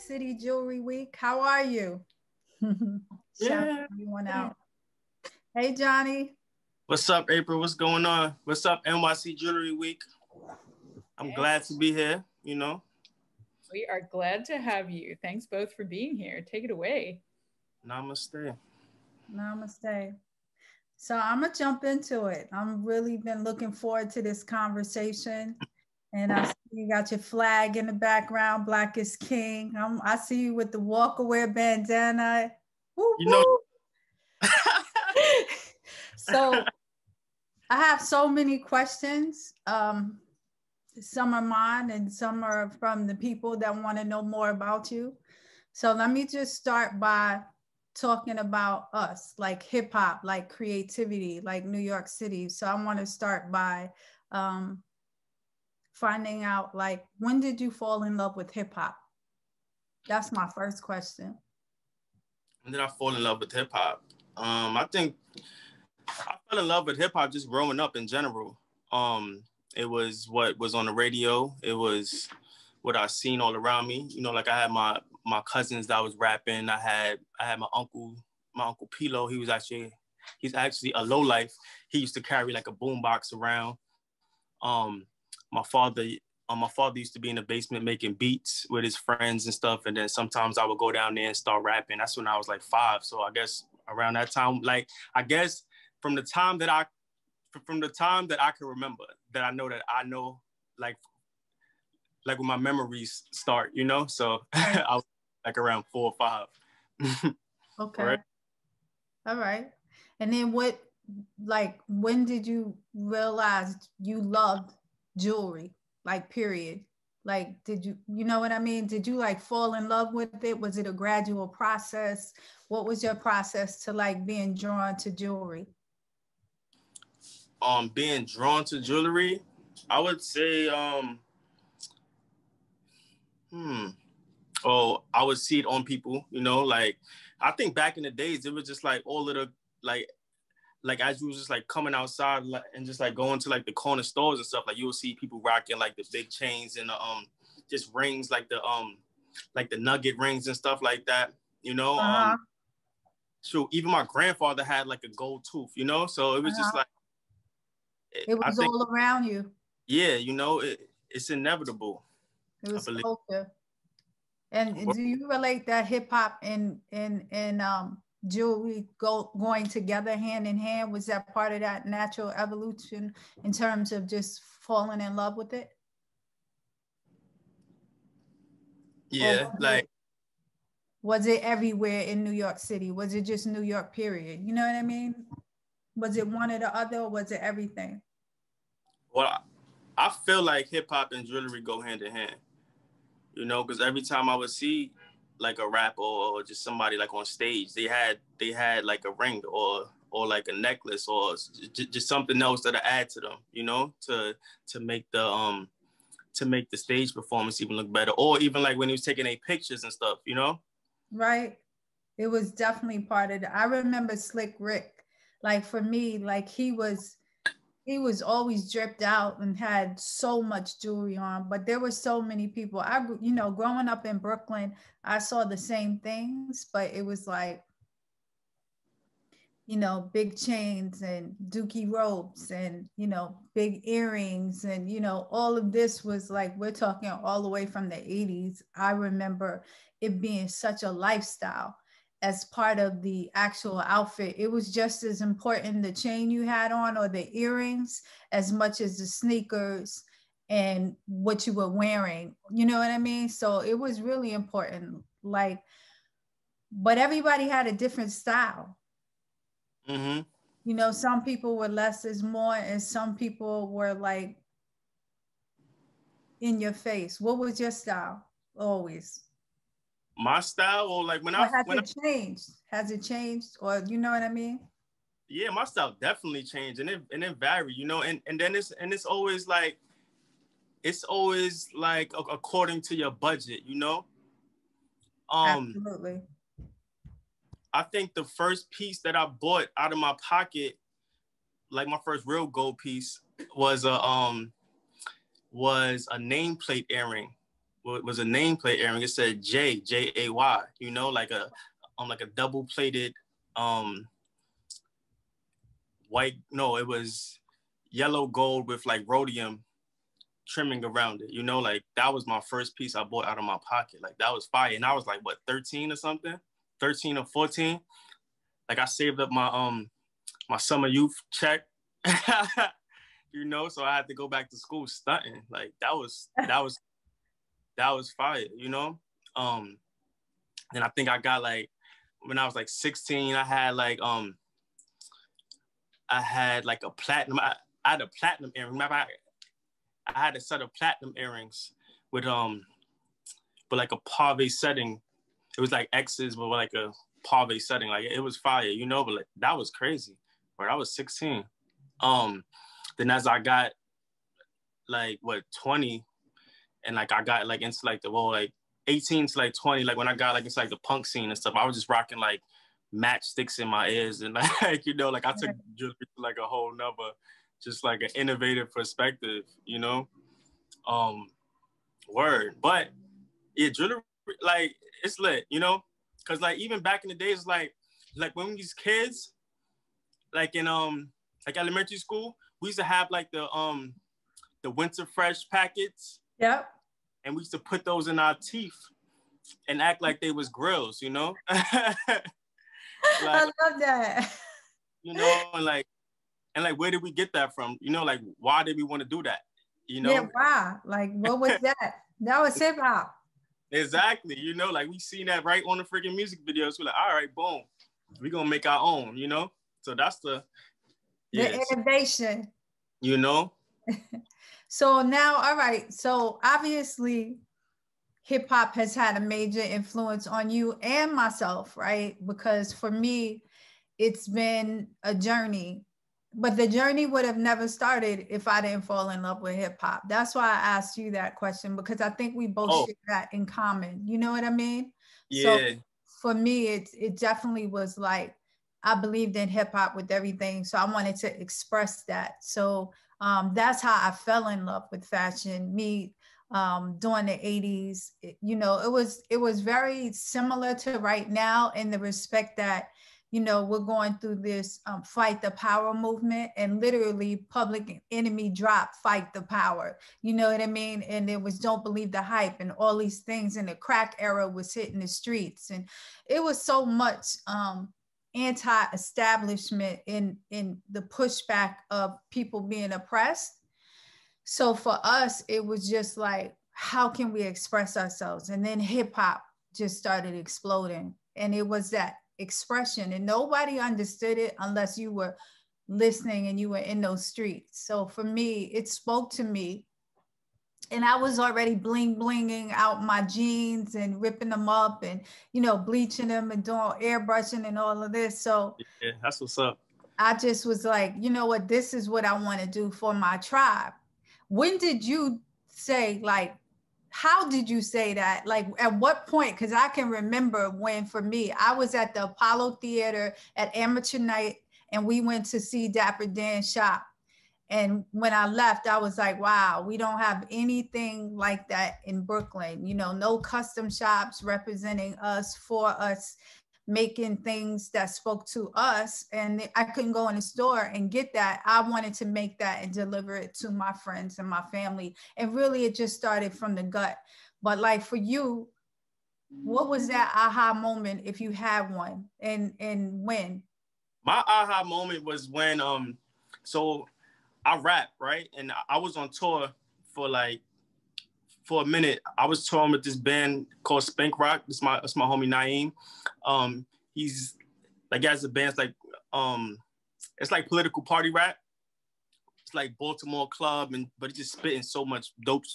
City Jewelry Week. How are you? Shout everyone out. Hey, Johnny. What's up, April? What's going on? What's up, NYC Jewelry Week? I'm glad to be here, you know. We are glad to have you. Thanks both for being here. Take it away. Namaste. Namaste. So I'm going to jump into it. I've really been looking forward to this conversation. And I see you got your flag in the background, Black is King. I see you with the Walkerwear bandana. Woo, you know. So I have so many questions. Some are mine and some are from the people that want to know more about you. So let me just start by talking about us, like hip hop, like creativity, like New York City. So I want to start by finding out, like, when did you fall in love with hip hop? That's my first question. When did I fall in love with hip hop? I think I fell in love with hip hop just growing up in general. It was what was on the radio. It was what I seen all around me. You know, like I had my cousins that was rapping. I had my uncle Pilo. He's actually a lowlife. He used to carry like a boombox around. My father used to be in the basement making beats with his friends and stuff. And then sometimes I would go down there and start rapping. That's when I was like 5. So I guess around that time, like I guess from the time that I can remember, that I know like when my memories start, you know? So I was like around 4 or 5. Okay. All right. And then when did you realize you loved jewelry? Like, period. Like, did you know what I mean? Did you like fall in love with it? Was it a gradual process? What was your process to like being drawn to jewelry? Being drawn to jewelry, I would say, I would see it on people, you know, like, I think back in the days, it was just like all of the, like as you was just like coming outside and just like going to like the corner stores and stuff, like you would see people rocking like the big chains and the, just rings, like the nugget rings and stuff like that, you know? Uh-huh. Shoot, even my grandfather had like a gold tooth, you know? So it was just like, it was all around you. Yeah, you know, it's inevitable. It was culture. And do you relate that hip hop and jewelry going together hand in hand? Was that part of that natural evolution in terms of just falling in love with it? Yeah, like. Was it everywhere in New York City? Was it just New York, period? You know what I mean? Was it one or the other, or was it everything? Well, I feel like hip hop and jewelry go hand in hand, you know, because every time I would see like a rapper or just somebody like on stage, they had like a ring or like a necklace or just something else that I add to them, you know, to make the stage performance even look better, or even like when he was taking their pictures and stuff, you know. Right. It was definitely part of it. I remember Slick Rick. Like for me, like he was always dripped out and had so much jewelry on, but there were so many people. Growing up in Brooklyn, I saw the same things, but it was like, you know, big chains and dookie robes and, you know, big earrings and, you know, all of this was like, we're talking all the way from the 80s. I remember it being such a lifestyle. As part of the actual outfit, it was just as important the chain you had on or the earrings as much as the sneakers and what you were wearing, you know what I mean? So it was really important, like, but everybody had a different style. Mm-hmm. You know, some people were less is more and some people were like in your face. What was your style always? My style, or like when or I has when it I, changed? Has it changed, or you know what I mean? Yeah, my style definitely changed, and it varied, you know. And then it's always like according to your budget, you know. Absolutely. I think the first piece that I bought out of my pocket, like my first real gold piece, was a nameplate earring was a nameplate, Aaron. It said J, J-A-Y, you know, like a double plated white, no, it was yellow gold with like rhodium trimming around it, you know, like that was my first piece I bought out of my pocket. Like that was fire. And I was like, what, 13 or something? 13 or 14? Like I saved up my my summer youth check. You know, so I had to go back to school stunting. Like that was fire, you know? And I think I got like, when I was like 16, I had like a platinum, I had a platinum earring. Remember, I had a set of platinum earrings with like a pave setting. It was like X's, but with like a pave setting. Like it was fire, you know, but like, that was crazy. But I was 16. Then as I got like what 20, and like I got like into like the whole like 18 to like 20, like when I got like it's like the punk scene and stuff, I was just rocking like matchsticks in my ears and like, you know, like I took jewelry to like a whole nother, just like an innovative perspective, you know. Word. But yeah, jewelry, like it's lit, you know, because like even back in the days, like when we was kids, like in like elementary school, we used to have like the Winter Fresh packets. Yep. And we used to put those in our teeth and act like they was grills, you know? Like, I love that. You know, and like where did we get that from? You know, like why did we want to do that? You know? Yeah, why? Like what was that? That was hip hop. Exactly. You know, like we seen that right on the freaking music videos. We're like, all right, boom. We're gonna make our own, you know? So that's the innovation, you know. So now, all right, so obviously hip-hop has had a major influence on you and myself, right? Because for me it's been a journey, but the journey would have never started if I didn't fall in love with hip-hop. That's why I asked you that question, because I think we both share that in common, you know what I mean? Yeah. So for me it definitely was like I believed in hip hop with everything. So I wanted to express that. So that's how I fell in love with fashion. Me during the 80s, you know, it was very similar to right now in the respect that, you know, we're going through this fight the power movement, and literally Public Enemy dropped Fight the Power. You know what I mean? And it was Don't Believe the Hype and all these things, and the crack era was hitting the streets. And it was so much, anti-establishment in the pushback of people being oppressed. So for us, it was just like, how can we express ourselves? And then hip hop just started exploding. And it was that expression, and nobody understood it unless you were listening and you were in those streets. So for me, it spoke to me. And I was already blinging out my jeans and ripping them up and, you know, bleaching them and doing airbrushing and all of this. So yeah, that's what's up. I just was like, you know what, this is what I want to do for my tribe. When did you say, like, how did you say that? Like, at what point? Because I can remember when, for me, I was at the Apollo Theater at Amateur Night, and we went to see Dapper Dan shop. And when I left, I was like, wow, we don't have anything like that in Brooklyn. You know, no custom shops representing us, for us, making things that spoke to us. And I couldn't go in the store and get that. I wanted to make that and deliver it to my friends and my family. And really, it just started from the gut. But like for you, what was that aha moment, if you had one, and when? My aha moment was when, I rap, right? And I was on tour for a minute. I was touring with this band called Spank Rock. It's my homie Naeem. He's like, as a band's like, it's like political party rap. It's like Baltimore club, but he's just spitting so much dope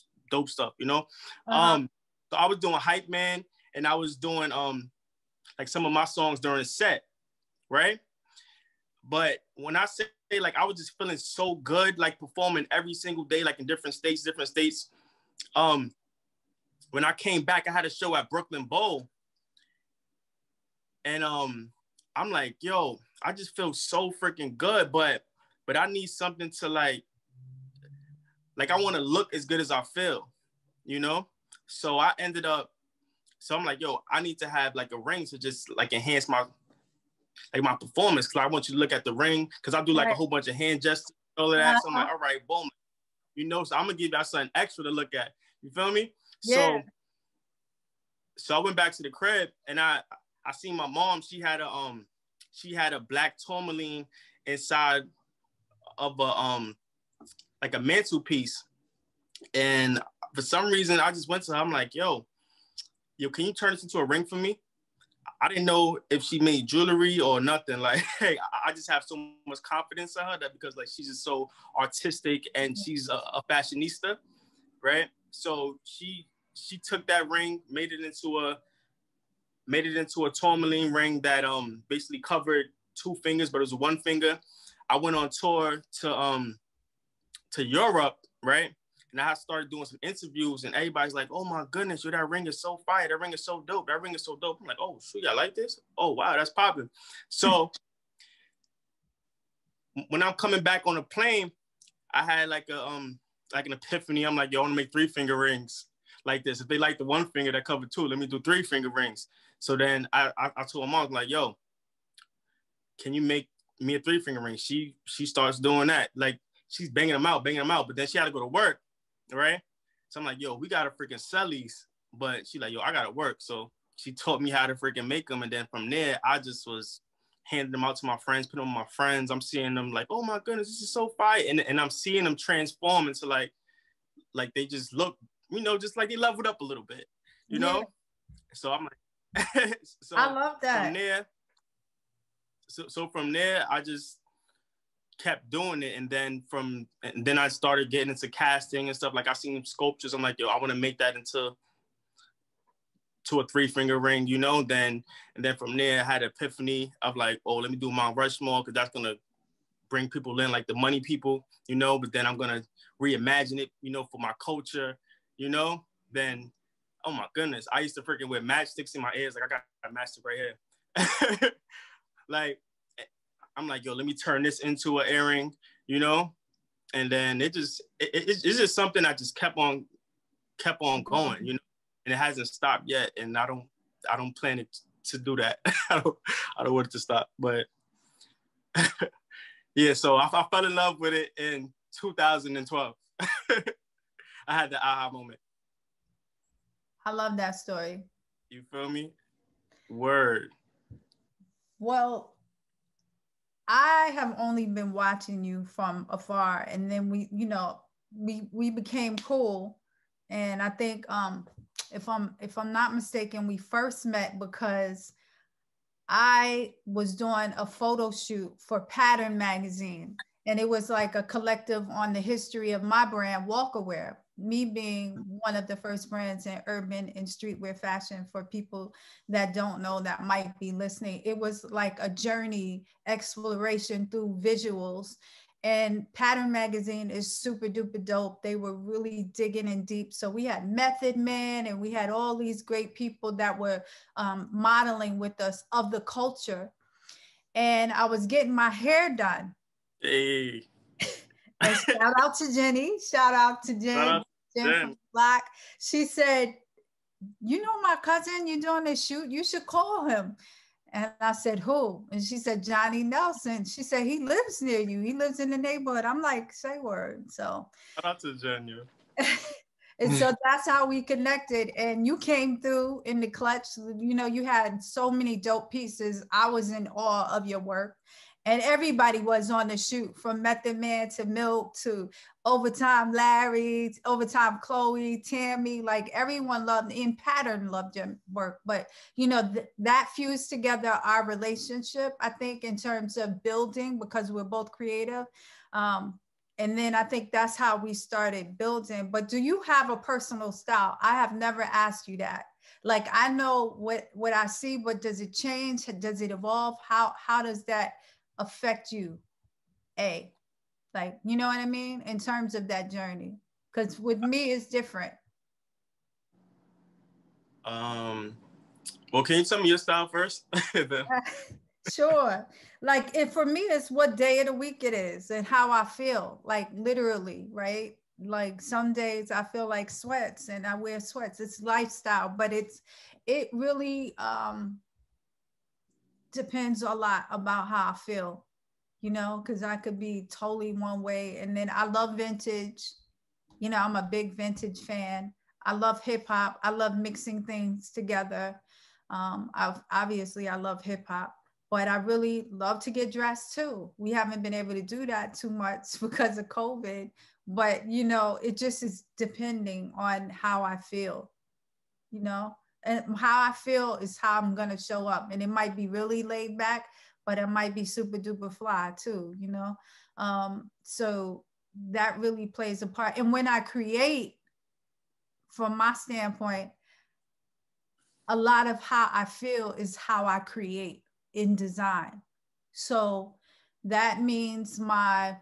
stuff, you know? So I was doing Hype Man, and I was doing like some of my songs during the set, right? But when I say, like, I was just feeling so good, like performing every single day, like in different states. When I came back, I had a show at Brooklyn Bowl. And I'm like, yo, I just feel so freaking good, but I need something to like I want to look as good as I feel, you know? So I ended up, so I'm like, yo, I need to have like a ring to just like enhance my, like my performance. Cause I want you to look at the ring. Cause I do like a whole bunch of hand gestures, all of that. So I'm like, all right, boom. You know, so I'm gonna give y'all something extra to look at. You feel me? Yeah. So I went back to the crib and I seen my mom. She had a black tourmaline inside of a like a mantelpiece. And for some reason, I just went to her. I'm like, yo, can you turn this into a ring for me? I didn't know if she made jewelry or nothing. Like, hey, I just have so much confidence in her that because like she's just so artistic and she's a fashionista, right? So she took that ring, made it into a tourmaline ring that basically covered two fingers, but it was one finger. I went on tour to Europe, right? And I started doing some interviews and everybody's like, oh my goodness, yo, that ring is so fire. That ring is so dope. That ring is so dope. I'm like, oh, shoot, I like this. Oh, wow, that's popping. So when I'm coming back on a plane, I had like a like an epiphany. I'm like, yo, I want to make 3-finger rings like this. If they like the one finger that covered two, let me do 3-finger rings. So then I told my mom, like, yo, can you make me a 3-finger ring? She starts doing that. Like, she's banging them out. But then she had to go to work. Right? So I'm like, yo, we gotta freaking sell these. But she like, yo, I gotta work. So she taught me how to freaking make them. And then from there, I just was handing them out to my friends, putting them on my friends. I'm seeing them like, oh my goodness, this is so fire. And I'm seeing them transform into like they just look, you know, just like they leveled up a little bit, you know? So I'm like, so I love that. From there, so from there, I just kept doing it, and then I started getting into casting and stuff. Like I seen sculptures, I'm like, yo, I want to make that into a 3-finger ring, you know. Then from there, I had an epiphany of like, oh, let me do Mount Rushmore because that's gonna bring people in, like the money people, you know. But then I'm gonna reimagine it, you know, for my culture, you know. Then, oh my goodness, I used to freaking wear matchsticks in my ears. Like I got a matchstick right here, like. I'm like, yo, let me turn this into an earring, you know? And then it's just something that just kept on going, you know? And it hasn't stopped yet. And I don't plan it to do that. I don't want it to stop, but yeah. So I fell in love with it in 2012. I had the aha moment. I love that story. You feel me? Word. Well, I have only been watching you from afar, and then we became cool, and I think if I'm not mistaken, we first met because I was doing a photo shoot for Pattern Magazine, and it was like a collective on the history of my brand Walkerwear, me being one of the first brands in urban and streetwear fashion. For people that don't know that might be listening, it was like a journey exploration through visuals, and Pattern Magazine is super duper dope. They were really digging in deep. So we had Method Man and we had all these great people that were modeling with us of the culture. And I was getting my hair done. Hey. And shout out to Jenny. Shout out to Jen from Black. She said, you know my cousin, you're doing this shoot, you should call him. And I said, who? And she said, Johnny Nelson. She said, he lives near you. He lives in the neighborhood. I'm like, say word. So shout out to Jenny. And so that's how we connected. And you came through in the clutch. You know, you had so many dope pieces. I was in awe of your work. And everybody was on the shoot, from Method Man to Milk to Overtime Larry, Overtime Chloe, Tammy, like everyone loved, in Pattern loved your work. But, you know, that fused together our relationship, I think, in terms of building, because we're both creative. And then I think that's how we started building. But do you have a personal style? I have never asked you that. Like, I know what I see, but does it change? Does it evolve? How does that affect you, like, you know what I mean, in terms of that journey? Because with me it's different. Well, can you tell me your style first? Sure. Like, for me it's what day of the week it is and how I feel, like, literally, right? Like some days I feel like sweats and I wear sweats. It's lifestyle, but it really depends a lot about how I feel, you know, because I could be totally one way. And then I love vintage. You know, I'm a big vintage fan. I love hip hop. I love mixing things together. Obviously I love hip hop, but I really love to get dressed too. We haven't been able to do that too much because of COVID, but you know, it just is depending on how I feel, you know, and how I feel is how I'm going to show up. And it might be really laid back, but it might be super duper fly too, you know? So that really plays a part. And when I create, from my standpoint, a lot of how I feel is how I create in design. So that means a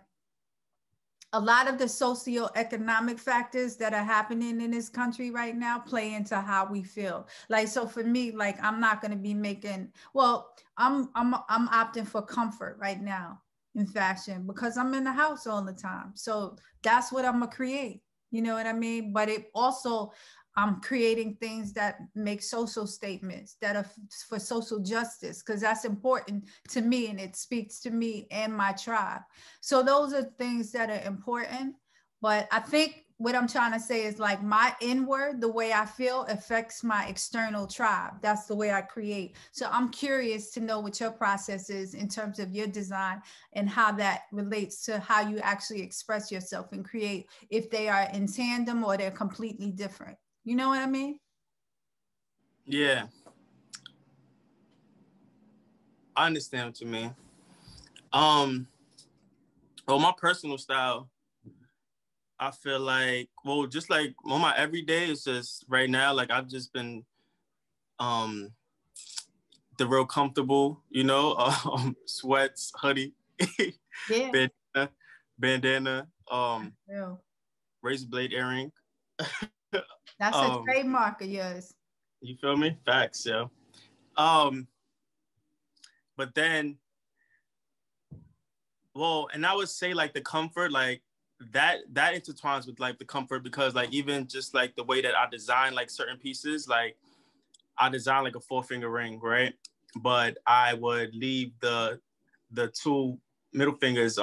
lot of the socioeconomic factors that are happening in this country right now play into how we feel. Like, so for me, like, I'm not going to be making, well, I'm opting for comfort right now in fashion because I'm in the house all the time. So that's what I'm going to create. You know what I mean? But it also, I'm creating things that make social statements that are for social justice, because that's important to me and it speaks to me and my tribe. So those are things that are important. But I think what I'm trying to say is like my inward, the way I feel affects my external tribe. That's the way I create. So I'm curious to know what your process is in terms of your design and how that relates to how you actually express yourself and create, if they are in tandem or they're completely different. You know what I mean? Yeah. I understand what you mean. Well, my personal style, I feel like, well, just like on my everyday, it's just right now, like I've just been the real comfortable, you know, sweats, hoodie, yeah. bandana, razor blade earring. That's a trademark of yours. You feel me? Facts, yo. But then, well, and I would say like the comfort, like that intertwines with like the comfort, because like even just like the way that I design like certain pieces, like I design like a 4-finger ring, right? But I would leave the two middle fingers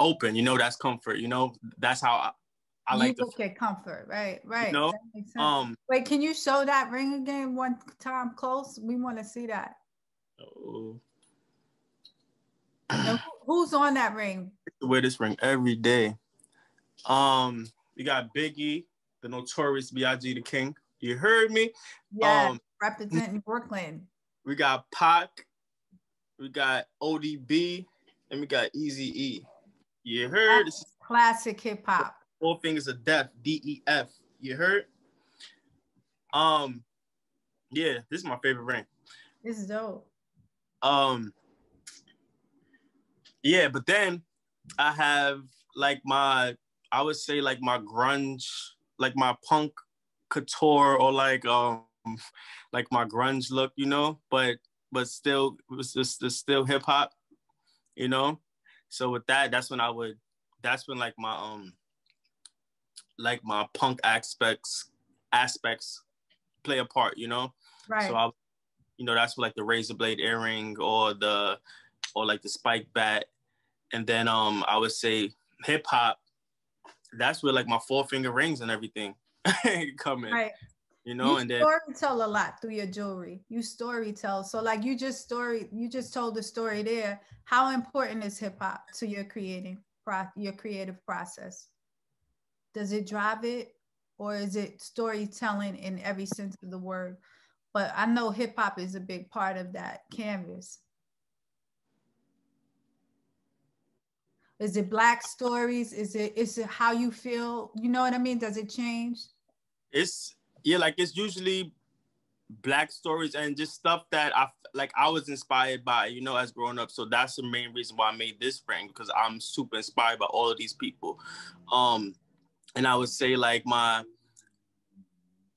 open, you know, that's comfort, you know, that's how I like to look at comfort, right? Right. You know? That makes sense. Wait, can you show that ring again one time close? We want to see that. Oh. Who's on that ring? I wear this ring every day. We got Biggie, the Notorious B.I.G., the King. You heard me? Yeah, representing Brooklyn. We got Pac, we got ODB, and we got Eazy-E. You heard? That's classic hip hop. Four fingers of death, D-E-F. You heard? Yeah, this is my favorite ring. This is dope. Yeah, but then I have like I would say like my grunge, like my punk couture, or like my grunge look, you know, but still it was just still hip hop, you know. So with that, that's when like my my punk aspects play a part, you know? Right. So you know, that's like the razor blade earring or like the spike bat. And then I would say hip hop, that's where like my 4-finger rings and everything come in. Right. You know, and then storytell a lot through your jewelry. You storytell. So like you just told the story there. How important is hip hop to your creative process? Does it drive it, or is it storytelling in every sense of the word? But I know hip hop is a big part of that canvas. Is it Black stories? Is it how you feel? You know what I mean? Does it change? It's usually Black stories and just stuff that I was inspired by, you know, as growing up. So that's the main reason why I made this ring, because I'm super inspired by all of these people. And I would say like my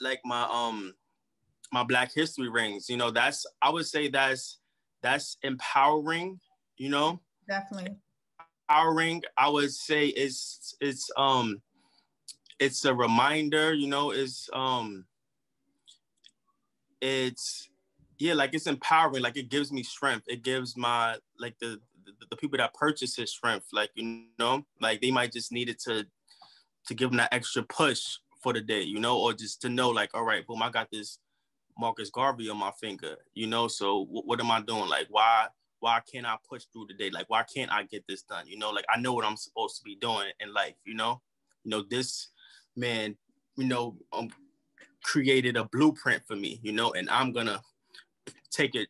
Black history rings, you know, that's empowering, you know. Definitely. empowering. I would say it's a reminder, you know, it's yeah, like it's empowering, like it gives me strength. It gives my, like the people that purchase it strength, like, you know, like they might just need it to give them that extra push for the day, you know, or just to know like, all right, boom, I got this Marcus Garvey on my finger, you know, so what am I doing? Like, why can't I push through the day? Like, why can't I get this done? You know, like I know what I'm supposed to be doing in life, you know, this man, you know, created a blueprint for me, you know, and I'm gonna take it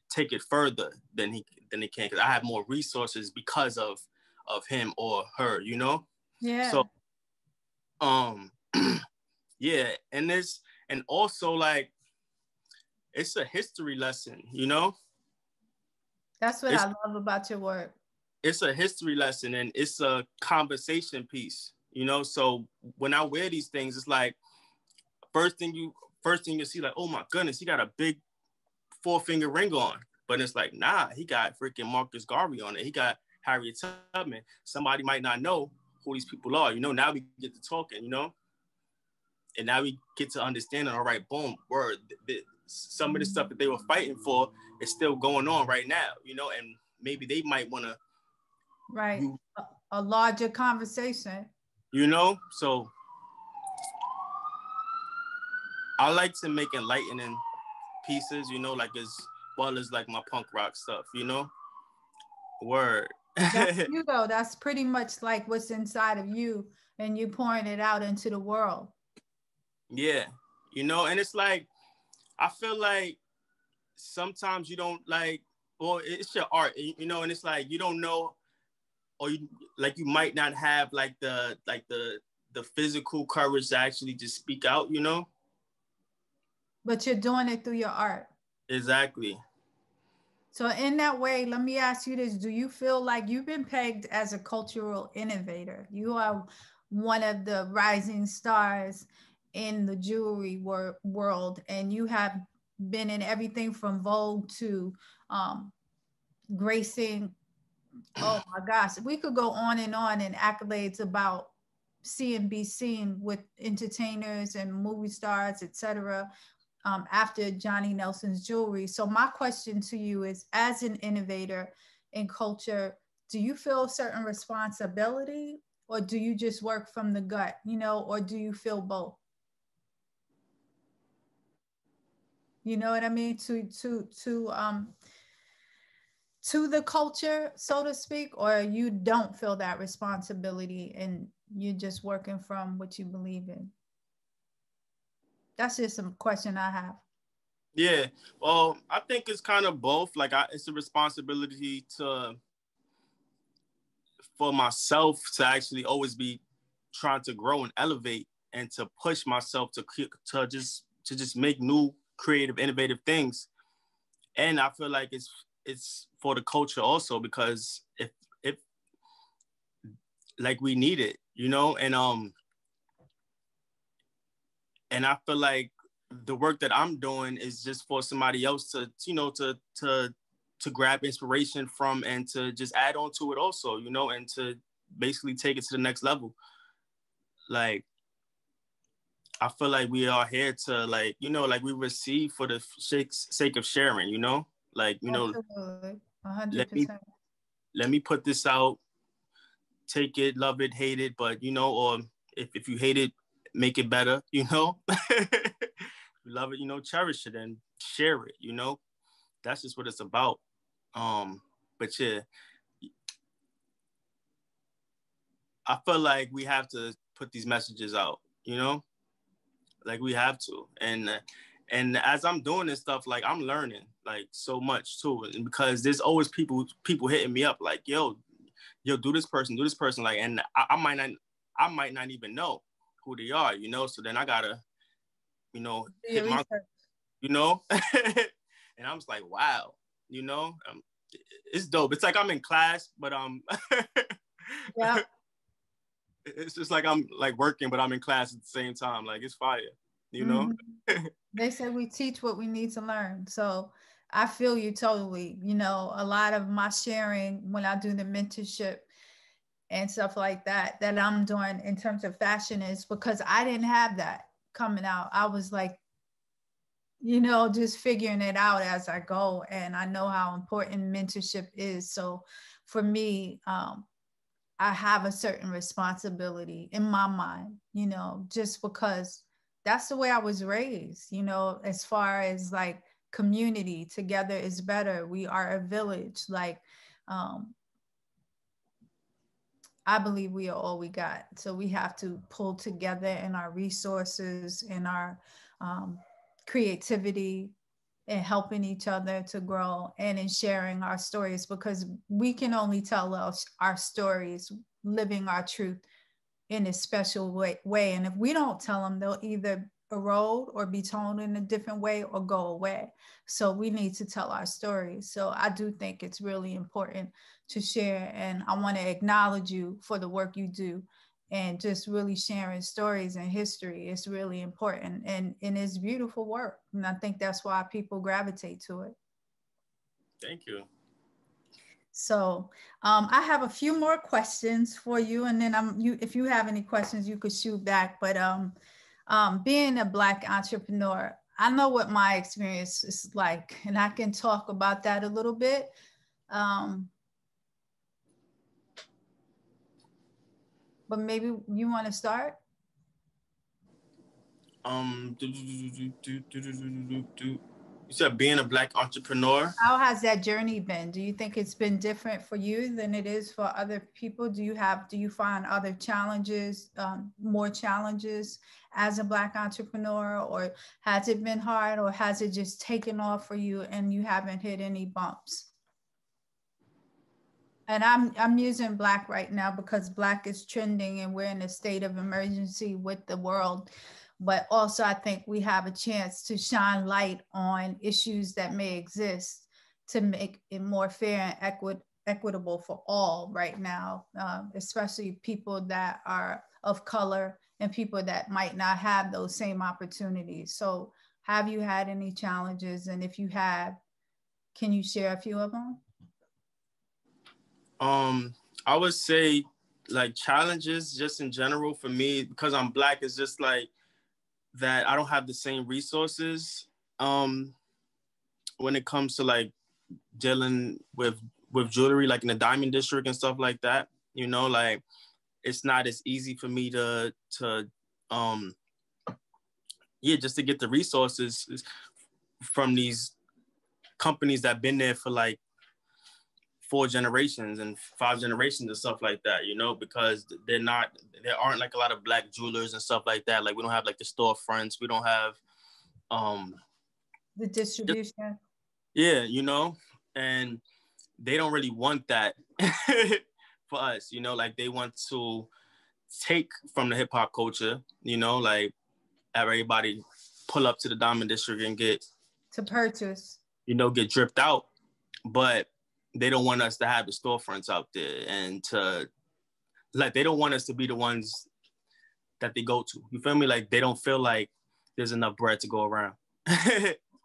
further than he can, because I have more resources because of him or her, you know? Yeah. So, yeah, and also like, it's a history lesson, you know? That's what I love about your work. It's a history lesson and it's a conversation piece, you know? So when I wear these things, it's like, first thing you see like, oh my goodness, he got a big four-finger ring on. But it's like, nah, he got freaking Marcus Garvey on it. He got Harriet Tubman. Somebody might not know who these people are, you know? Now we get to talking, you know? And now we get to understanding, all right, boom, word. Some of the stuff that they were fighting for is still going on right now, you know? And maybe they might want to... Right, a larger conversation. You know, so... I like to make enlightening pieces, you know, like as well as like my punk rock stuff, you know? Word. You know, that's pretty much like what's inside of you and you pouring it out into the world. Yeah, you know, and it's like, I feel like sometimes you don't like, well, it's your art, you know, and it's like, you don't know, or you, like, you might not have like the physical courage to actually just speak out, you know? But you're doing it through your art. Exactly. So in that way, let me ask you this. Do you feel like you've been pegged as a cultural innovator? You are one of the rising stars in the jewelry world, and you have been in everything from Vogue to gracing. Oh my gosh, we could go on and accolades about seeing, be seen with entertainers and movie stars, etc. After Johnny Nelson's jewelry. So my question to you is, as an innovator in culture, do you feel certain responsibility, or do you just work from the gut, you know, or do you feel both? You know what I mean? To the culture, so to speak, or you don't feel that responsibility and you're just working from what you believe in? That's just a question I have. Yeah, well, I think it's kind of both. Like, it's a responsibility for myself to actually always be trying to grow and elevate and to push myself to just make new, creative, innovative things. And I feel like it's for the culture also, because if like we need it, you know, and I feel like the work that I'm doing is just for somebody else to, you know, to grab inspiration from and to just add on to it also, you know, and to basically take it to the next level. Like, I feel like we are here to, like, you know, like we receive for the sake of sharing, you know, like, you know, 100%. Let me put this out, take it, love it, hate it, but, you know, or if you hate it, make it better, you know? Love it, you know, cherish it and share it, you know? That's just what it's about. But yeah, I feel like we have to put these messages out, you know? Like, we have to. And as I'm doing this stuff, like, I'm learning, like, so much too. And because there's always people hitting me up, like, yo, do this person. Like, and I might not even know who they are, you know? So then I gotta, you know, hit my, you know? And I'm just like, wow, you know? It's dope. It's like I'm in class, but yeah. It's just like I'm like working, but I'm in class at the same time. Like, it's fire, you know? Mm-hmm. They say we teach what we need to learn. So I feel you totally. You know, a lot of my sharing when I do the mentorship and stuff like that, that I'm doing in terms of fashion, is because I didn't have that coming out. I was like, you know, just figuring it out as I go. And I know how important mentorship is. So for me, I have a certain responsibility in my mind, you know, just because that's the way I was raised, you know, as far as like community, together is better. We are a village. Like, I believe we are all we got. So we have to pull together in our resources, in our creativity, and helping each other to grow, and in sharing our stories, because we can only tell our stories living our truth in a special way. And if we don't tell them, they'll either erode or be told in a different way or go away. So we need to tell our stories. So I do think it's really important to share, and I want to acknowledge you for the work you do, and just really sharing stories and history is really important, and it's beautiful work. And I think that's why people gravitate to it. Thank you. So I have a few more questions for you, and then if you have any questions, you could shoot back. But being a Black entrepreneur, I know what my experience is like, and I can talk about that a little bit. But maybe you want to start? You said being a Black entrepreneur. How has that journey been? Do you think it's been different for you than it is for other people? Do you find other challenges, more challenges as a Black entrepreneur, or has it been hard, or has it just taken off for you and you haven't hit any bumps? And I'm using Black right now because Black is trending and we're in a state of emergency with the world. But also I think we have a chance to shine light on issues that may exist to make it more fair and equitable for all right now, especially people that are of color and people that might not have those same opportunities. So have you had any challenges? And if you have, can you share a few of them? I would say like challenges just in general for me, because I'm Black, is just like that I don't have the same resources when it comes to like dealing with jewelry, like in the Diamond District and stuff like that, you know, like it's not as easy for me to get the resources from these companies that been there for like 4 generations and 5 generations and stuff like that, you know, because there aren't like a lot of Black jewelers and stuff like that. Like we don't have like the storefronts, we don't have the distribution. Yeah, you know, and they don't really want that for us, you know, like they want to take from the hip hop culture, you know, like everybody pull up to the Diamond District and get dripped out. But they don't want us to have the storefronts out there, and to like, they don't want us to be the ones that they go to. You feel me? Like they don't feel like there's enough bread to go around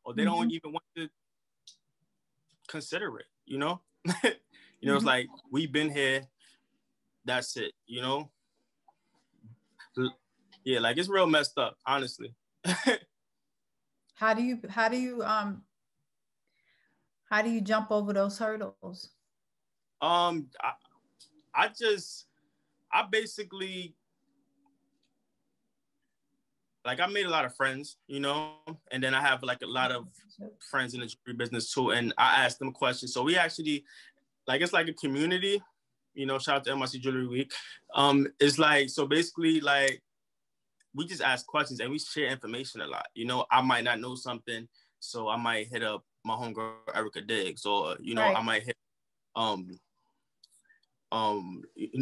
or they don't even want to consider it, you know? It's like, we've been here, that's it, you know? Yeah, like it's real messed up, honestly. How do you jump over those hurdles? I basically, like I made a lot of friends, you know, and then I have like a lot of friends in the jewelry business too. And I asked them questions. So we actually, like, it's like a community, you know, shout out to NYC Jewelry Week. It's like, so basically like, we just ask questions and we share information a lot. You know, I might not know something, so I might hit up my homegirl Erica Diggs, or you know, right. I might hit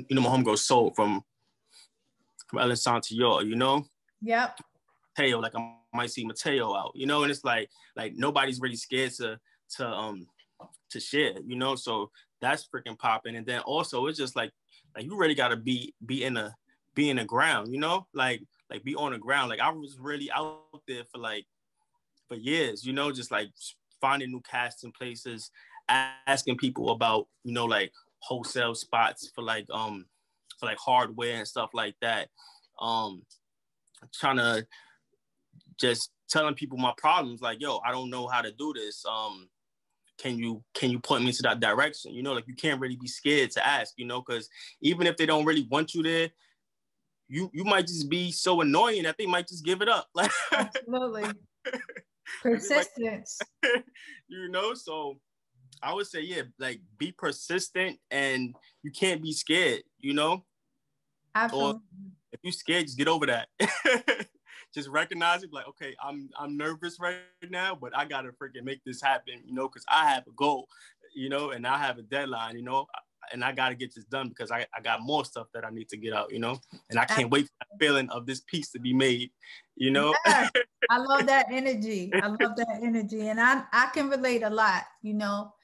you know, my homegirl Soul from El Santio, you know? Yep. Mateo, like I might see Mateo out, you know, and it's like nobody's really scared to share, you know. So that's freaking popping. And then also it's just like you really gotta be in the ground, you know, like be on the ground. Like I was really out there for years, you know, just like finding new casting places, asking people about, you know, like wholesale spots for like for like hardware and stuff like that. Trying to just telling people my problems, like, yo, I don't know how to do this. Can you point me to that direction? You know, like, you can't really be scared to ask, you know, because even if they don't really want you there, you might just be so annoying that they might just give it up. Like, absolutely. Persistence. Like, you know, so I would say, yeah, like, be persistent and you can't be scared, you know? Absolutely. Or if you're scared, just get over that. Just recognize it, like, okay, I'm nervous right now, but I gotta freaking make this happen, you know, because I have a goal, you know, and I have a deadline, you know, and I gotta get this done because I got more stuff that I need to get out, you know, and I can't wait for that feeling of this piece to be made, you know. Yes. I love that energy. I love that energy, and I can relate a lot, you know,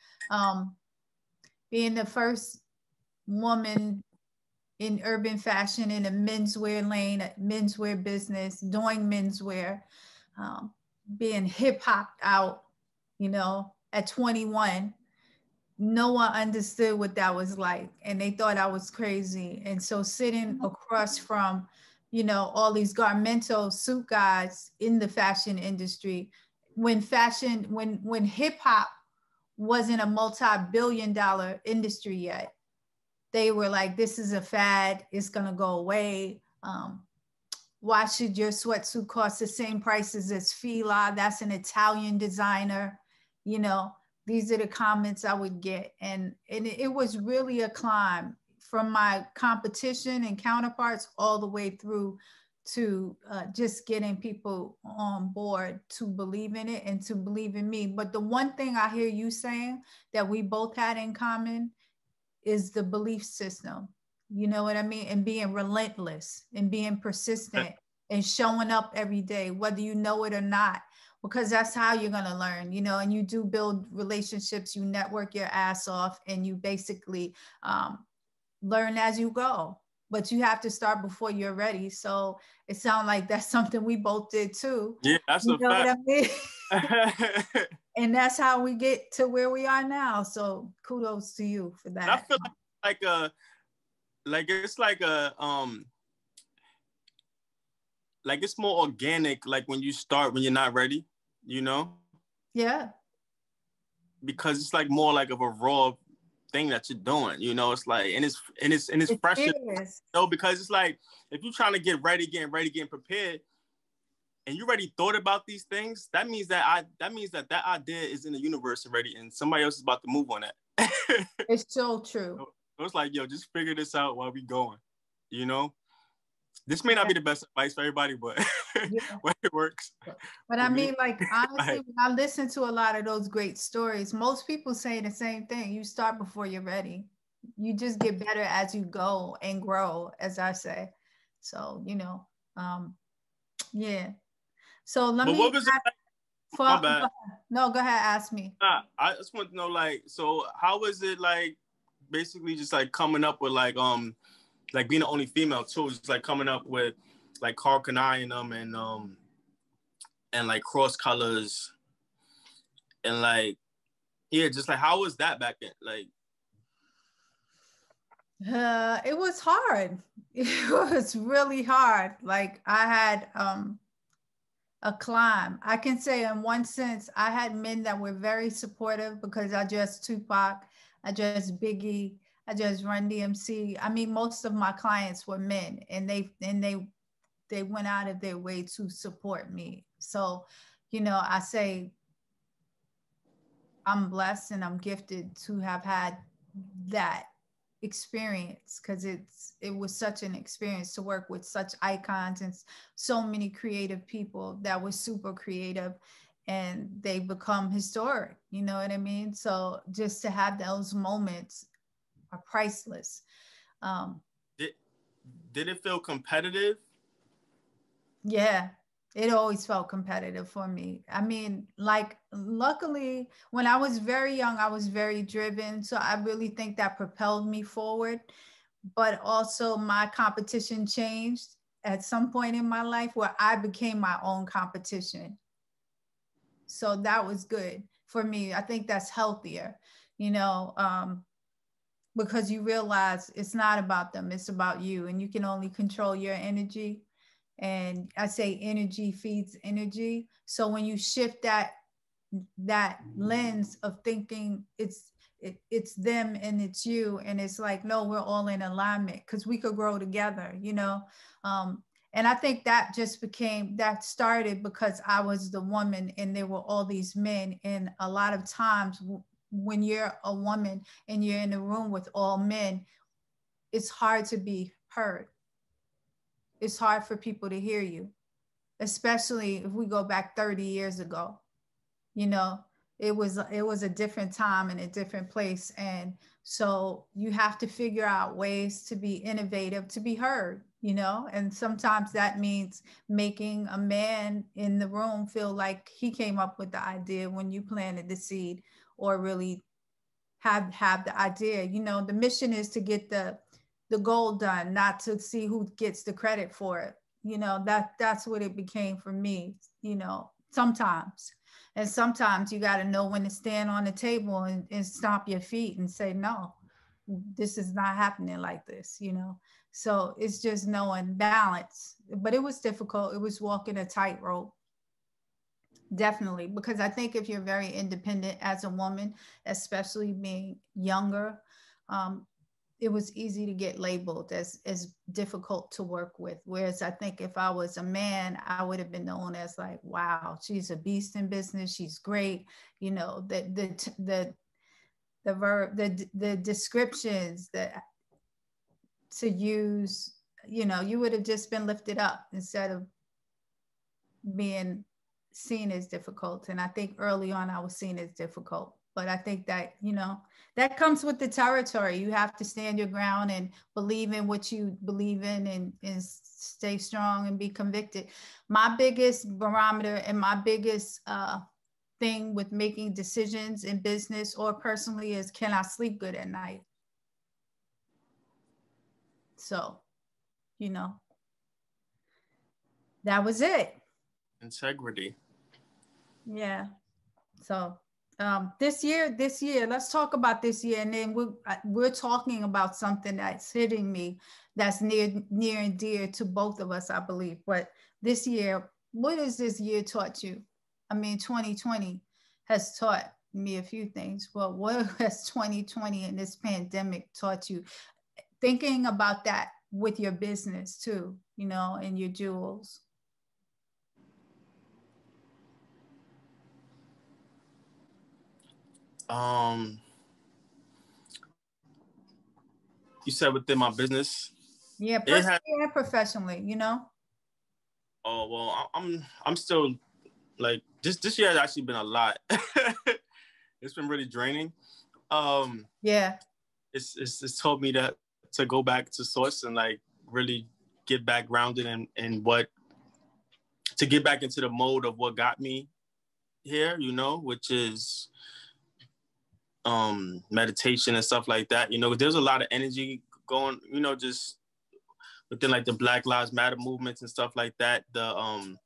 being the first woman in urban fashion, in a menswear lane, a menswear business, doing menswear, being hip-hopped out, you know, at 21, no one understood what that was like. And they thought I was crazy. And so sitting across from, you know, all these Garmento suit guys in the fashion industry, when fashion, when hip-hop wasn't a multi-billion-dollar industry yet, they were like, this is a fad, it's gonna go away. Why should your sweatsuit cost the same prices as Fila? That's an Italian designer. You know, these are the comments I would get. And it was really a climb from my competition and counterparts all the way through to just getting people on board to believe in it and to believe in me. But the one thing I hear you saying that we both had in common is the belief system, you know what I mean? And being relentless and being persistent and showing up every day, whether you know it or not, because that's how you're gonna learn, you know, and you do build relationships, you network your ass off, and you basically learn as you go, but you have to start before you're ready. So it sounds like that's something we both did too. Yeah, that's a fact. I mean? And that's how we get to where we are now. So kudos to you for that. And I feel like it's more organic, like when you start, when you're not ready, you know? Yeah. Because it's like more like of a raw thing that you're doing, you know? It's like, and it's fresher. You know, because it's like, if you're trying to get ready, getting prepared, and you already thought about these things, that means that that idea is in the universe already, and somebody else is about to move on that. It's so true. So it's like, yo, just figure this out while we going, you know? This may not be the best advice for everybody, but when it works. But I mean, like, honestly, when I listen to a lot of those great stories, most people say the same thing. You start before you're ready. You just get better as you go and grow, as I say. So, you know, yeah. So let me. My bad. Go no, go ahead. Ask me. Nah, I just want to know, like, so how is it, like, basically just like coming up with like being the only female too, just like coming up with like Karl Kani and them and like Cross Colors and like, yeah, just like how was that back then? Like, it was hard. It was really hard. Like I had a climb. I can say in one sense, I had men that were very supportive because I dressed Tupac, I dressed Biggie, I dressed Run DMC. I mean, most of my clients were men, and they went out of their way to support me. So, you know, I say I'm blessed and I'm gifted to have had that experience, because it was such an experience to work with such icons and so many creative people that were super creative, and they become historic, you know what I mean? So just to have those moments are priceless. Did it feel competitive? Yeah, it always felt competitive for me. I mean, like, luckily, when I was very young, I was very driven. So I really think that propelled me forward. But also my competition changed at some point in my life where I became my own competition. So that was good for me. I think that's healthier, you know, because you realize it's not about them, it's about you, and you can only control your energy. And I say energy feeds energy. So when you shift that lens of thinking, it's them and it's you, and it's like, no, we're all in alignment because we could grow together, you know? And I think that just started because I was the woman and there were all these men. And a lot of times when you're a woman and you're in a room with all men, it's hard to be heard. It's hard for people to hear you, especially if we go back 30 years ago. You know, it was a different time and a different place. And so you have to figure out ways to be innovative, to be heard, you know, and sometimes that means making a man in the room feel like he came up with the idea when you planted the seed, or really have the idea. You know, the mission is to get the goal done, not to see who gets the credit for it. You know, that's what it became for me, you know, sometimes. And sometimes you got to know when to stand on the table and stomp your feet and say, no, this is not happening like this, you know? So it's just knowing balance, but it was difficult. It was walking a tightrope, definitely. Because I think if you're very independent as a woman, especially being younger, it was easy to get labeled as difficult to work with. Whereas I think if I was a man, I would have been known as like, wow, she's a beast in business. She's great. You know, the descriptions that to use, you know, you would have just been lifted up instead of being seen as difficult. And I think early on I was seen as difficult. But I think that, you know, that comes with the territory. You have to stand your ground and believe in what you believe in, and stay strong and be convicted. My biggest barometer and my biggest thing with making decisions in business or personally is, can I sleep good at night? So, you know, that was it. Integrity. Yeah. So. This year, let's talk about this year. And then we're talking about something that's hitting me, that's near and dear to both of us, I believe. But this year, what has this year taught you? I mean, 2020 has taught me a few things. Well, what has 2020 and this pandemic taught you? Thinking about that with your business too, you know, and your jewels. You said within my business? Yeah, personally and professionally, you know? Oh, well, I'm still, like, this year has actually been a lot. It's been really draining. Yeah. It's told me to go back to source and, like, really get back grounded in what, to get back into the mode of what got me here, you know, which is meditation and stuff like that. You know, there's a lot of energy going, you know, just within like the Black Lives Matter movements and stuff like that, the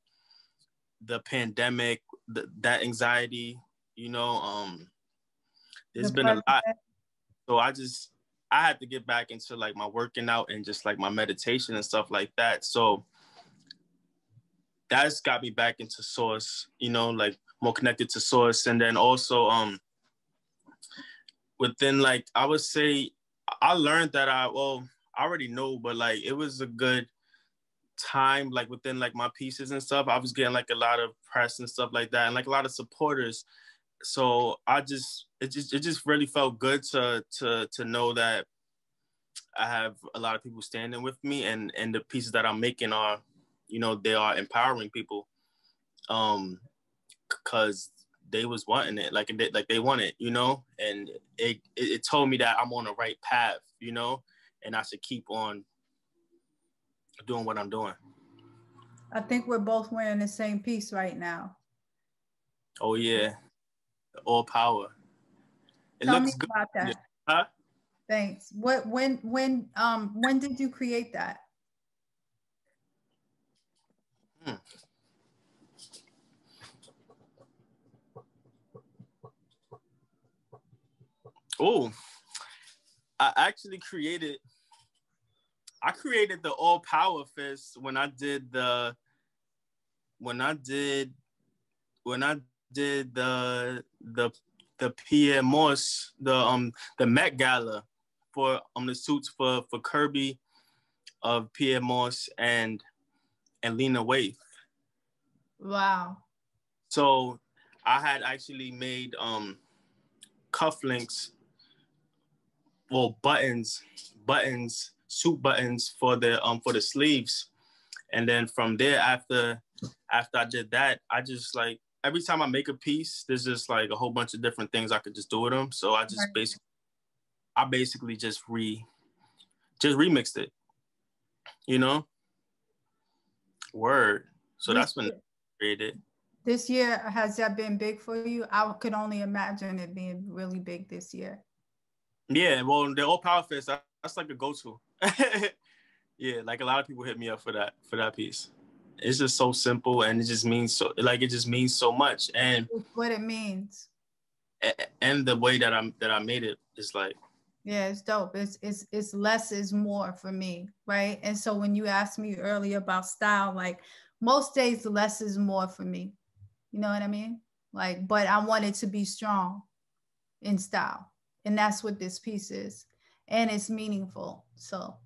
pandemic, that anxiety, you know, there's been a lot. So I had to get back into like my working out and just like my meditation and stuff like that. So that's got me back into source, you know, like more connected to source. And then also within, like, I would say I learned that I already know, but like it was a good time, like within like my pieces and stuff. I was getting like a lot of press and stuff like that, and like a lot of supporters. So it just really felt good to know that I have a lot of people standing with me, and the pieces that I'm making are, you know, they are empowering people, because they was wanting it, like they want it, you know, and it told me that I'm on the right path, you know, and I should keep on doing what I'm doing. I think we're both wearing the same piece right now. Oh yeah, all power. It tell looks me good. About that. Yeah. Huh? Thanks. What? When did you create that? Oh, I actually created, the All Power Fist when I did the Pierre Morse, the Met Gala for the suits for Kirby of Pierre Morse and Lena Waithe. Wow. So I had actually made cufflinks, well, buttons, suit buttons for the sleeves. And then from there, after I did that, I just like, every time I make a piece, there's just like a whole bunch of different things I could just do with them. So I just basically just remixed it, you know? Word. So that's when it created. This year, has that been big for you? I could only imagine it being really big this year. Yeah, well, the All Power Fist, that's like a go-to. Yeah, like a lot of people hit me up for that piece. It's just so simple, and it just means so, like, it just means so much, and what it means, and the way that I made it is like, yeah, it's dope. It's less is more for me, right? And so when you asked me earlier about style, like most days less is more for me, you know what I mean? Like, but I wanted to be strong in style, and that's what this piece is, and it's meaningful. So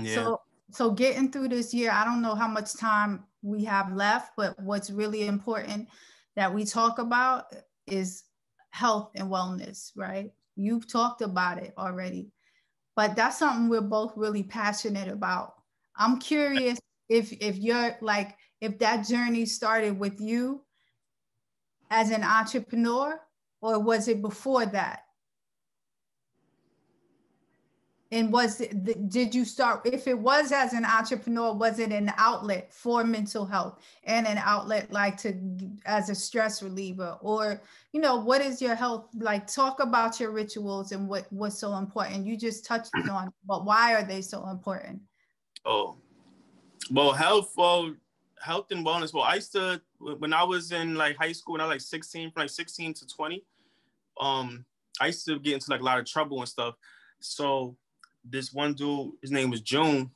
yeah. So getting through this year, I don't know how much time we have left, but what's really important that we talk about is health and wellness, right? You've talked about it already, but that's something we're both really passionate about. I'm curious if you're like, if that journey started with you as an entrepreneur, or was it before that? And did you start, if it was as an entrepreneur, was it an outlet for mental health and an outlet like as a stress reliever? Or, you know, what is your health? Like, talk about your rituals and what's so important. You just touched on, but why are they so important? Oh, well, health and wellness. Well, I used to, when I was in like high school, when I was like 16, from like 16 to 20, I used to get into like a lot of trouble and stuff. So this one dude, his name was June.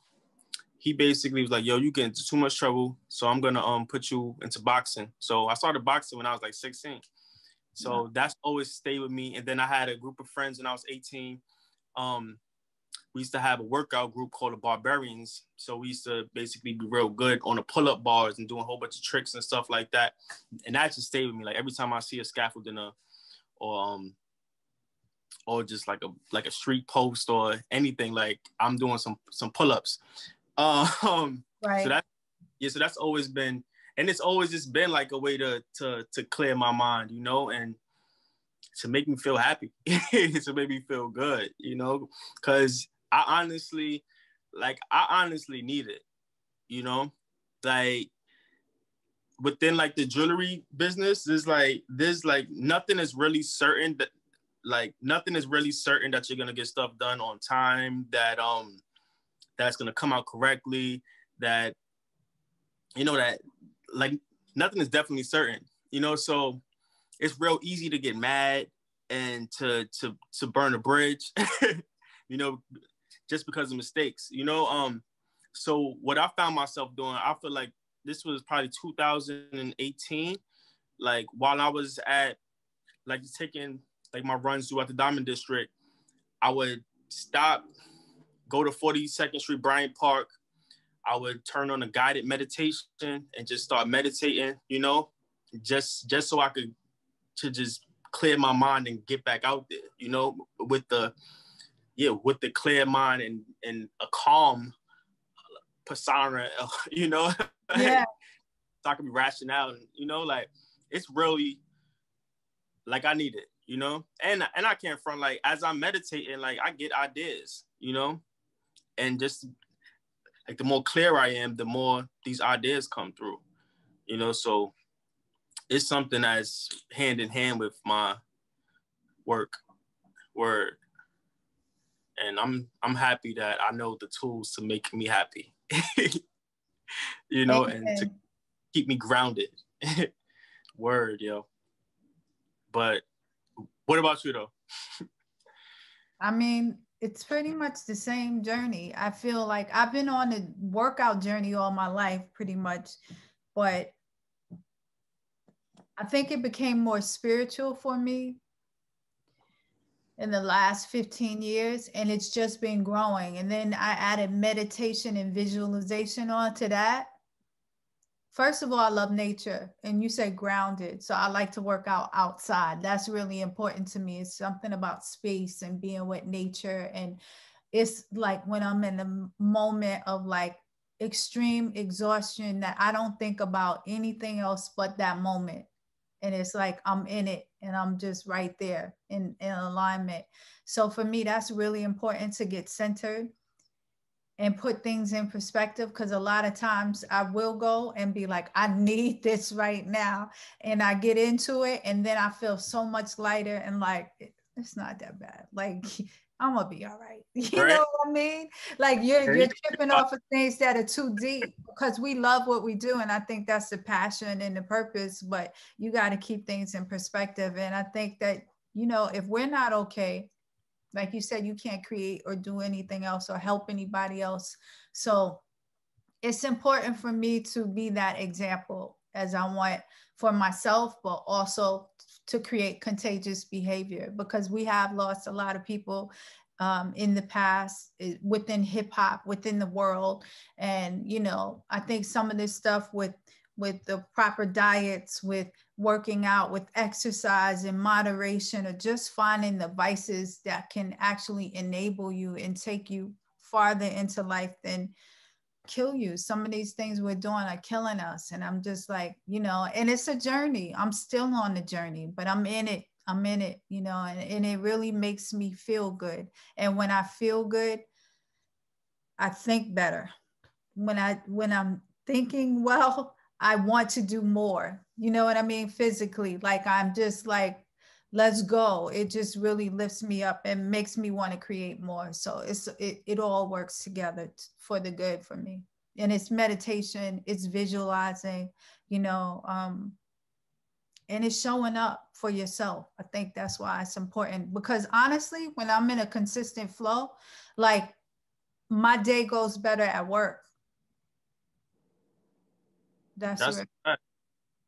He basically was like, yo, you get into too much trouble, so I'm gonna put you into boxing. So I started boxing when I was like 16. So mm-hmm. That's always stayed with me. And then I had a group of friends when I was 18. We used to have a workout group called the Barbarians. So we used to basically be real good on the pull-up bars and doing a whole bunch of tricks and stuff like that. And that just stayed with me. Like every time I see a scaffolding or just like a street post or anything, like I'm doing some pull-ups. Right. So that's always been, and it's always just been like a way to clear my mind, you know, and to make me feel happy, to make me feel good, you know, because I honestly need it, you know, like within like the jewelry business, there's like nothing is really certain that, like nothing is really certain that you're gonna get stuff done on time, that that's gonna come out correctly, that, you know, that like nothing is definitely certain, you know. So it's real easy to get mad and to burn a bridge, you know, just because of mistakes, you know. So what I found myself doing, I feel like this was probably 2018, like while I was at like taking like my runs throughout the Diamond District, I would stop, go to 42nd Street, Bryant Park. I would turn on a guided meditation and just start meditating, you know, just so I could just clear my mind and get back out there, you know, with the clear mind and a calm persona, you know, yeah. So I could be rational, you know, like it's really like I need it. You know, and I can't front, like as I'm meditating, like I get ideas, you know, and just like the more clear I am, the more these ideas come through, you know. So it's something that's hand in hand with my word, and I'm happy that I know the tools to make me happy, you know, okay. And to keep me grounded. Word, yo. But what about you, though? I mean, it's pretty much the same journey. I feel like I've been on a workout journey all my life, pretty much, but I think it became more spiritual for me in the last 15 years, and it's just been growing. And then I added meditation and visualization onto that. First of all, I love nature, and you said grounded. So I like to work out outside. That's really important to me. It's something about space and being with nature. And it's like when I'm in the moment of like extreme exhaustion that I don't think about anything else but that moment. And it's like, I'm in it and I'm just right there in alignment. So for me, that's really important to get centered and put things in perspective, because a lot of times I will go and be like, I need this right now. And I get into it and then I feel so much lighter and like, it's not that bad. Like, I'm gonna be all right. You know what I mean? Like you're tripping off of things that are too deep, because we love what we do. And I think that's the passion and the purpose, but you got to keep things in perspective. And I think that, you know, if we're not okay, like you said, you can't create or do anything else or help anybody else. So it's important for me to be that example as I want for myself, but also to create contagious behavior, because we have lost a lot of people in the past within hip hop, within the world. And, you know, I think some of this stuff with the proper diets, with working out, with exercise in moderation, or just finding the vices that can actually enable you and take you farther into life than kill you. Some of these things we're doing are killing us. And I'm just like, you know, and it's a journey. I'm still on the journey, but I'm in it. I'm in it, you know, and it really makes me feel good. And when I feel good, I think better. When I'm thinking well, I want to do more. You know what I mean? Physically, like I'm just like, let's go. It just really lifts me up and makes me want to create more. So it all works together for the good for me. And it's meditation, it's visualizing, you know, and it's showing up for yourself. I think that's why it's important, because honestly, when I'm in a consistent flow, like my day goes better at work. That's where, right.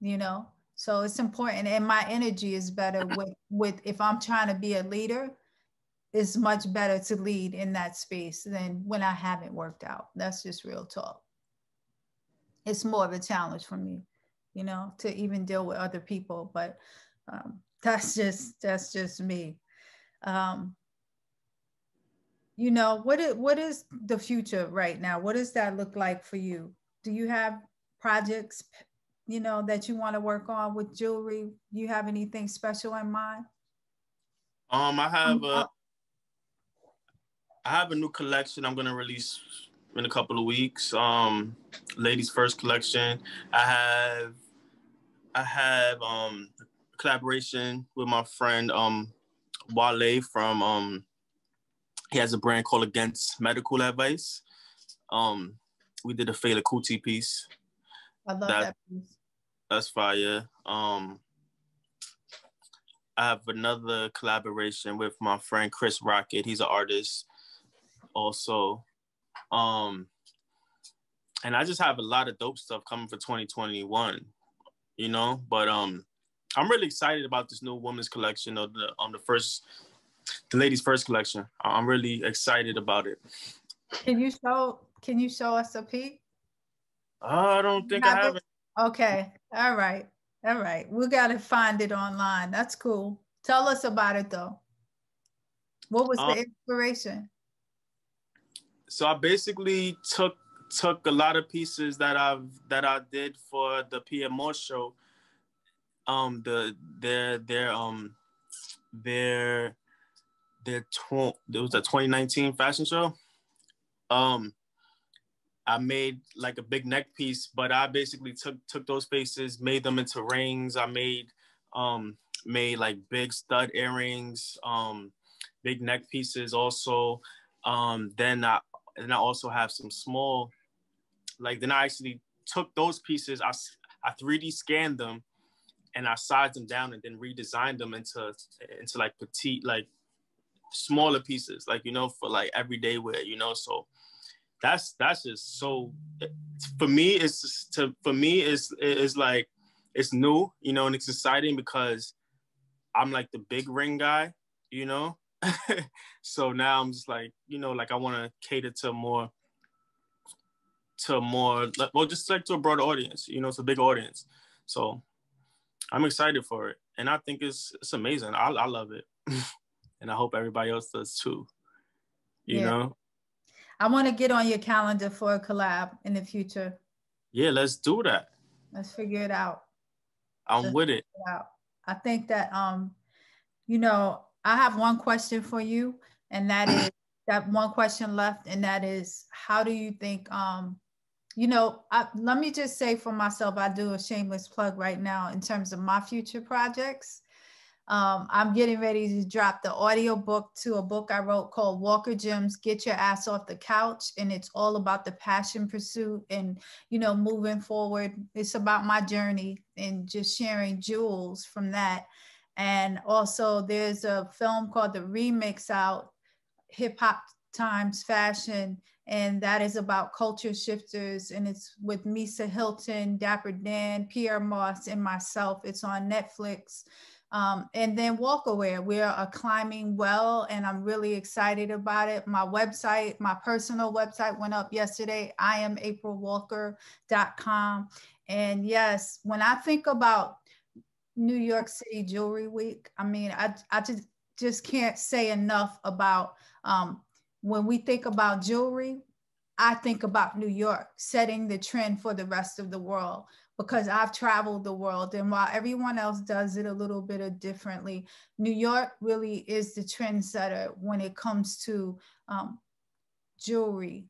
You know? So it's important, and my energy is better with if I'm trying to be a leader, it's much better to lead in that space than when I haven't worked out. That's just real talk. It's more of a challenge for me, you know, to even deal with other people, but that's just me. You know, what is the future right now? What does that look like for you? Do you have projects, you know, that you want to work on with jewelry? You have anything special in mind? I have a new collection I'm going to release in a couple of weeks. Ladies First collection. I have collaboration with my friend Wale from he has a brand called Against Medical Advice. We did a Fela Kuti piece. I love that piece. That's fire. I have another collaboration with my friend Chris Rocket. He's an artist also. And I just have a lot of dope stuff coming for 2021, you know? But I'm really excited about this new women's collection, of the Ladies First collection. I'm really excited about it. Can you show us a peek? I don't think I have it. Okay. All right. All right. We got to find it online. That's cool. Tell us about it though. What was the inspiration? So I basically took a lot of pieces that I did for the Pierre Morse show. There was a 2019 fashion show. I made like a big neck piece, but I basically took those pieces, made them into rings. I made like big stud earrings, big neck pieces also. Then I also have some small, like then I actually took those pieces, I 3D scanned them and I sized them down and then redesigned them into like petite, like smaller pieces, like, you know, for like everyday wear, you know. So that's just so, for me, it's like, it's new, you know, and it's exciting because I'm like the big ring guy, you know. So now I'm just like, you know, like I want to cater to a broader audience, you know, it's a big audience. So I'm excited for it. And I think it's amazing. I love it. And I hope everybody else does too, you know? I want to get on your calendar for a collab in the future. Yeah, let's do that. Let's figure it out. I'm with it. I think that, you know, I have one question for you, and that is that one question left, and that is, how do you think, you know, let me just say for myself, I do a shameless plug right now in terms of my future projects. I'm getting ready to drop the audio book to a book I wrote called Walker Gems, Get Your Ass Off the Couch. And it's all about the passion pursuit and, you know, moving forward. It's about my journey and just sharing jewels from that. And also there's a film called The Remix Out, Hip Hop Times Fashion. And that is about culture shifters. And it's with Misa Hilton, Dapper Dan, Pierre Morse, and myself. It's on Netflix. And then Walkerwear, we are climbing well, and I'm really excited about it. My website, my personal website went up yesterday. I am aprilwalker.com. And yes, when I think about New York City Jewelry Week, I mean, I just can't say enough about when we think about jewelry, I think about New York setting the trend for the rest of the world, because I've traveled the world, and while everyone else does it a little bit differently, New York really is the trendsetter when it comes to jewelry,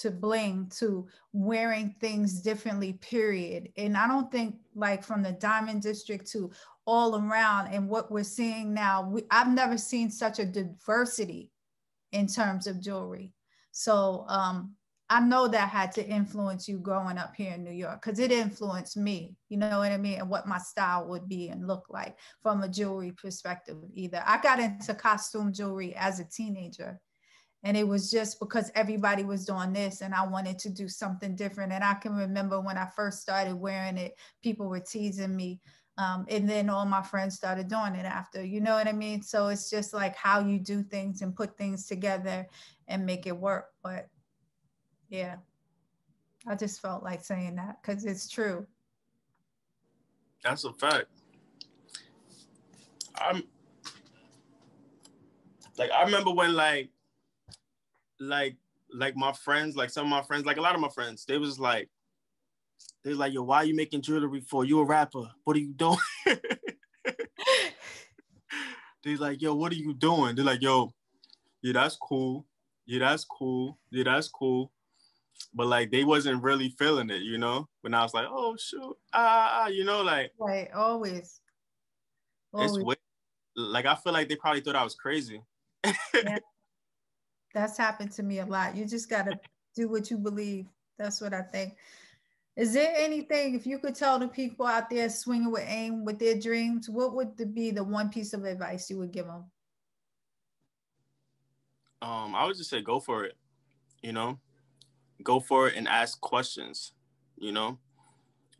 to bling, to wearing things differently, period. And I don't think, like, from the Diamond District to all around, and what we're seeing now, I've never seen such a diversity in terms of jewelry. So I know that had to influence you growing up here in New York, because it influenced me, you know what I mean, and what my style would be and look like from a jewelry perspective either. I got into costume jewelry as a teenager, and it was just because everybody was doing this and I wanted to do something different. And I can remember when I first started wearing it, people were teasing me. And then all my friends started doing it after, you know what I mean? So it's just like how you do things and put things together and make it work. But yeah, I just felt like saying that because it's true. That's a fact. I'm like, I remember when like my friends, like some of my friends, like a lot of my friends, they was like, yo, why are you making jewelry for? You a rapper? What are you doing? They like, yo, what are you doing? They're like, yo, yeah, that's cool. Yeah, that's cool. Yeah, that's cool. But like, they wasn't really feeling it, you know? When I was like, oh, shoot, you know, like. Right, always. Always. It's weird. Like, I feel like they probably thought I was crazy. Yeah. That's happened to me a lot. You just got to do what you believe. That's what I think. Is there anything, if you could tell the people out there swinging with aim, with their dreams, what would be the one piece of advice you would give them? I would just say go for it, you know? Go for it and ask questions, you know?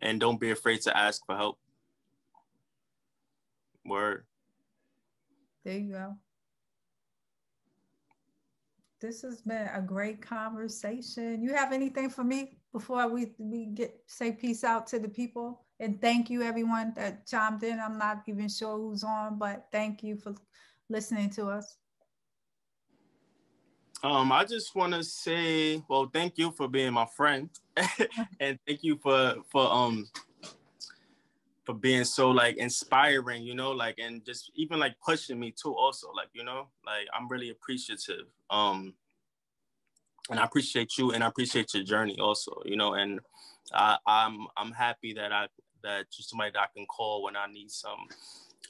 And don't be afraid to ask for help. Word. There you go. This has been a great conversation. You have anything for me before we say peace out to the people? And thank you, everyone that chimed in. I'm not even sure who's on, but thank you for listening to us. I just want to say, well, thank you for being my friend, and thank you for being so like inspiring, you know, like, and just even like pushing me too. Also, like, you know, like, I'm really appreciative. And I appreciate you, and I appreciate your journey also, you know, and I'm happy that you're somebody that I can call when I need some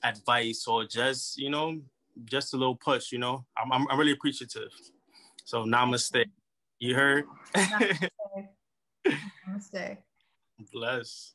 advice or just, you know, just a little push, you know. I'm really appreciative. So namaste. You heard? Namaste. Namaste. Bless.